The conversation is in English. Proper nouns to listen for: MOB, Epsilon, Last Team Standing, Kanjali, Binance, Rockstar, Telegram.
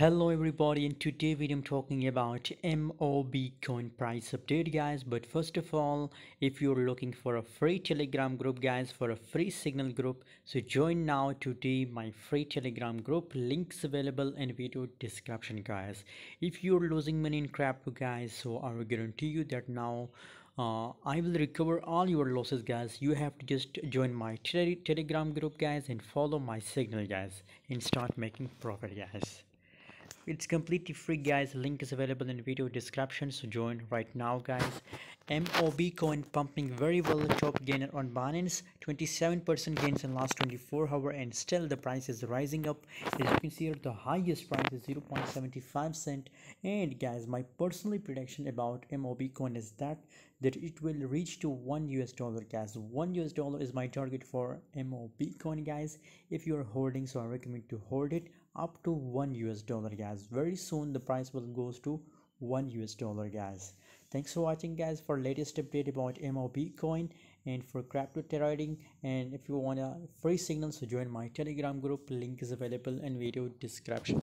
Hello everybody, in today's video I'm talking about MOB coin price update, guys. But first of all, if you're looking for a free Telegram group, guys, for a free Signal group, so join now today my free Telegram group. Links available in video description, guys. If you're losing money in crypto, guys, so I will guarantee you that now I will recover all your losses, guys. You have to just join my Telegram group, guys, and follow my Signal, guys, and start making profit, guys. It's completely free, guys. Link is available in video description, so join right now, guys. MOB coin pumping very well, top gainer on Binance, 27% gains in last 24 hours, and still the price is rising up. As you can see here, the highest price is 0.75 cent, and guys, my personally prediction about MOB coin is that it will reach to $1 US, guys. $1 US is my target for MOB coin, guys. If you're holding, so I recommend to hold it up to $1 US, guys. Very soon the price will goes to $1 US, guys. Thanks for watching, guys, for latest update about MOB coin and for crypto trading. And if you want a free Signal, so join my Telegram group. Link is available in video description.